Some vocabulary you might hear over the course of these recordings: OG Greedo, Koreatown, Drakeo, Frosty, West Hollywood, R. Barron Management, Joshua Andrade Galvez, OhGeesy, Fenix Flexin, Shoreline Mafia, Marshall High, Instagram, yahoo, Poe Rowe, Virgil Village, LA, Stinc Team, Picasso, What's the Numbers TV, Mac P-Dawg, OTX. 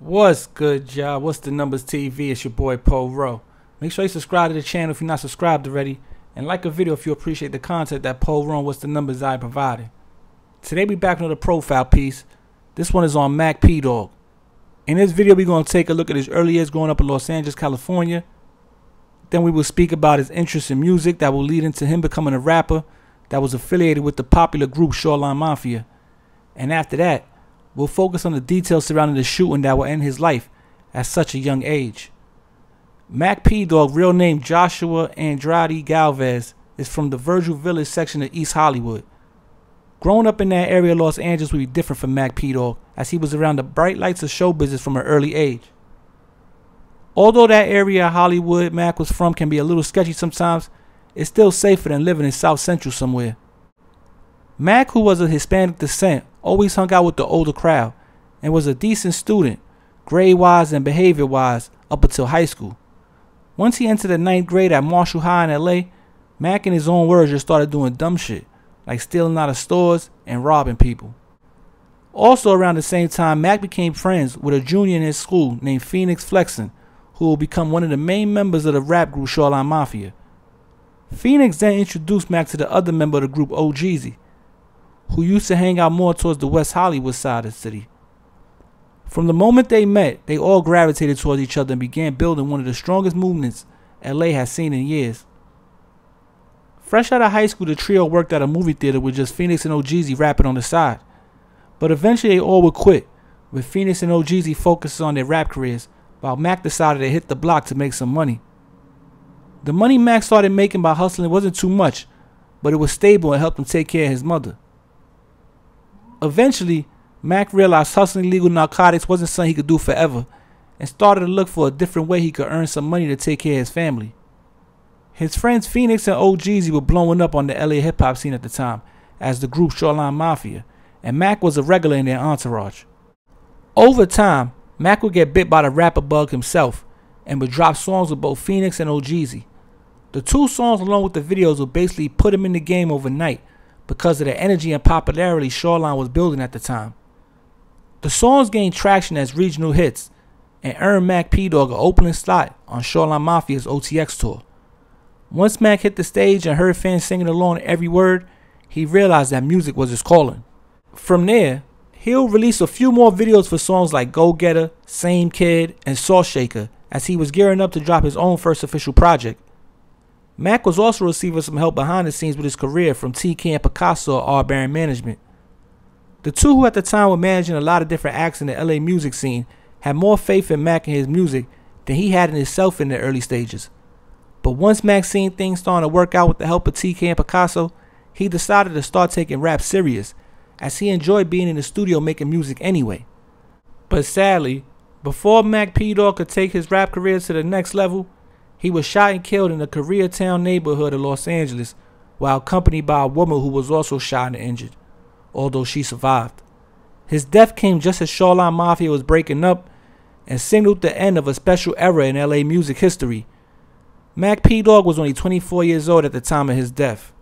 What's good, y'all? What's the Numbers TV? It's your boy Poe Rowe. Make sure you subscribe to the channel if you're not subscribed already, and like a video if you appreciate the content that Poe Rowe and What's the Numbers I provided. Today we back with a profile piece. This one is on Mac P-Dawg. In this video we're going to take a look at his early years growing up in Los Angeles, California. Then we will speak about his interest in music that will lead into him becoming a rapper that was affiliated with the popular group Shoreline Mafia. And after that, we'll focus on the details surrounding the shooting that will end his life at such a young age. Mac P-Dawg, real name Joshua Andrade Galvez, is from the Virgil Village section of East Hollywood. Growing up in that area of Los Angeles would be different for Mac P-Dawg, as he was around the bright lights of show business from an early age. Although that area of Hollywood Mac was from can be a little sketchy sometimes, it's still safer than living in South Central somewhere. Mac, who was of Hispanic descent, always hung out with the older crowd and was a decent student, grade-wise and behavior-wise, up until high school. Once he entered the 9th grade at Marshall High in LA, Mac, in his own words, just started doing dumb shit, like stealing out of stores and robbing people. Also around the same time, Mac became friends with a junior in his school named Fenix Flexin, who will become one of the main members of the rap group Shoreline Mafia. Fenix then introduced Mac to the other member of the group, OhGeesy, who used to hang out more towards the West Hollywood side of the city. From the moment they met, they all gravitated towards each other and began building one of the strongest movements LA has seen in years. Fresh out of high school, the trio worked at a movie theater with just Fenix and OhGeesy rapping on the side. But eventually they all would quit, with Fenix and OhGeesy focusing on their rap careers, while Mac decided to hit the block to make some money. The money Mac started making by hustling wasn't too much, but it was stable and helped him take care of his mother. Eventually, Mac realized hustling illegal narcotics wasn't something he could do forever and started to look for a different way he could earn some money to take care of his family. His friends Fenix and OhGeesy were blowing up on the LA hip-hop scene at the time as the group Shoreline Mafia, and Mac was a regular in their entourage. Over time, Mac would get bit by the rapper bug himself and would drop songs with both Fenix and OhGeesy. The two songs along with the videos would basically put him in the game overnight, because of the energy and popularity Shoreline was building at the time. The songs gained traction as regional hits and earned Mac P-Dawg an opening slot on Shoreline Mafia's OTX tour. Once Mac hit the stage and heard fans singing along to every word, he realized that music was his calling. From there, he'll release a few more videos for songs like Go Getter, Same Kid, and Salt Shaker, as he was gearing up to drop his own first official project. Mac was also receiving some help behind the scenes with his career from TK and Picasso at R. Barron Management. The two, who at the time were managing a lot of different acts in the LA music scene, had more faith in Mac and his music than he had in himself in the early stages. But once Mac seen things starting to work out with the help of TK and Picasso, he decided to start taking rap serious, as he enjoyed being in the studio making music anyway. But sadly, before Mac P-Dawg could take his rap career to the next level, he was shot and killed in the Koreatown neighborhood of Los Angeles while accompanied by a woman who was also shot and injured, although she survived. His death came just as Shoreline Mafia was breaking up and signaled the end of a special era in LA music history. Mac P-Dawg was only 24 years old at the time of his death.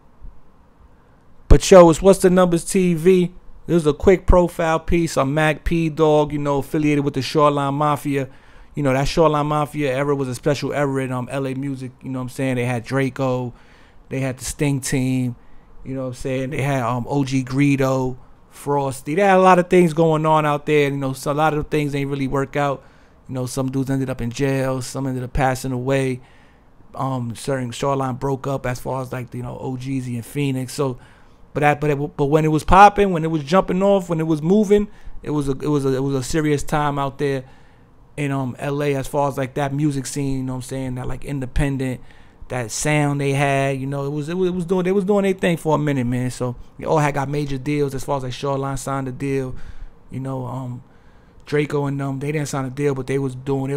But yo, it's What's the Numbers TV. This is a quick profile piece on Mac P-Dawg, you know, affiliated with the Shoreline Mafia. You know, that Shoreline Mafia era was a special era in LA music, you know what I'm saying? They had Drakeo, they had the Stinc Team, you know what I'm saying? They had OG Greedo, Frosty. They had a lot of things going on out there, you know, so a lot of things didn't really work out. You know, some dudes ended up in jail, some ended up passing away. Certain Shoreline broke up as far as like, you know, OhGeesy and Fenix. So but when it was popping, when it was jumping off, when it was moving, it was a serious time out there in LA, as far as like that music scene, you know what I'm saying, that like independent, that sound they had, you know, they was doing their thing for a minute, man. So they all had got major deals, as far as like Shoreline signed a deal, you know, Drakeo and them, they didn't sign a deal, but they was booming,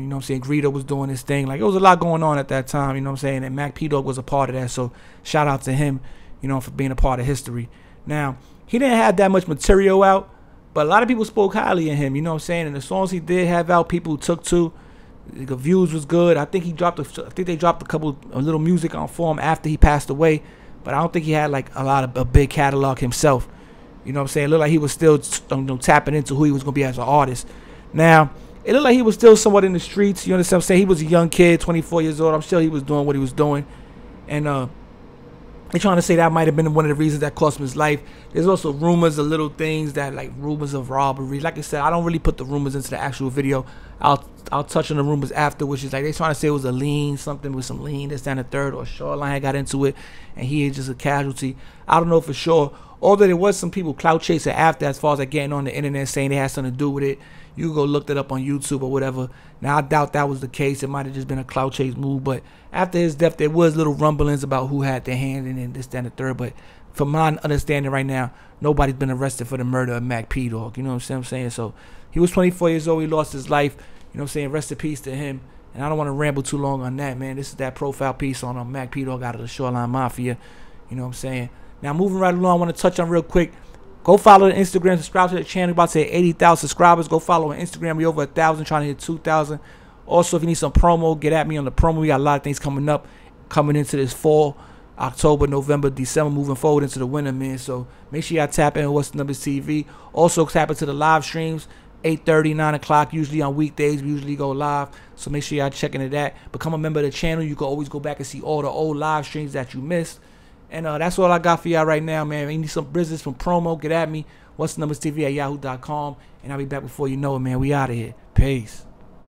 you know what I'm saying? Greedo was doing his thing. Like, it was a lot going on at that time, you know what I'm saying? And Mac P-Dawg was a part of that. So shout out to him, you know, for being a part of history. Now, he didn't have that much material out, but a lot of people spoke highly of him, you know what I'm saying? And the songs he did have out, people took to. The views was good. I think they dropped a couple of little music on for him after he passed away, but I don't think he had like a big catalog himself. You know what I'm saying? It looked like he was still, you know, tapping into who he was gonna be as an artist. Now, it looked like he was still somewhat in the streets. You understand what I'm saying? He was a young kid, 24 years old. I'm sure he was doing what he was doing. And they're trying to say that might have been one of the reasons that cost him his life. There's also rumors of little things that, like rumors of robbery. Like I said, I don't really put the rumors into the actual video. I'll touch on the rumors after, which is like they're trying to say it was a lean, something with some lean, this, down the third, or Shoreline got into it, and he is just a casualty. I don't know for sure. Although there was some people clout chasing after, as far as like getting on the internet saying they had something to do with it. You can go look that up on YouTube or whatever. Now, I doubt that was the case. It might have just been a clout chase move. But after his death, there was little rumblings about who had their hand in this, that, and the third. But from my understanding right now, nobody's been arrested for the murder of Mac P-Dawg. You know what I'm saying? So he was 24 years old. He lost his life. You know what I'm saying? Rest in peace to him. And I don't want to ramble too long on that, man. This is that profile piece on Mac P-Dawg out of the Shoreline Mafia. You know what I'm saying? Now, moving right along, I want to touch on real quick. Go follow the Instagram, subscribe to the channel. About to hit 80,000 subscribers. Go follow on Instagram. We over 1,000, trying to hit 2,000. Also, if you need some promo, get at me on the promo. We got a lot of things coming up, coming into this fall, October, November, December, moving forward into the winter, man. So make sure y'all tap in What's the Numbers TV. Also, tap into the live streams, 8:30, 9 o'clock, usually on weekdays. We usually go live, so make sure y'all check into that. Become a member of the channel. You can always go back and see all the old live streams that you missed. And that's all I got for y'all right now, man. If you need some business from promo, get at me. What's the Numbers TV at yahoo.com. And I'll be back before you know it, man. We out of here. Peace.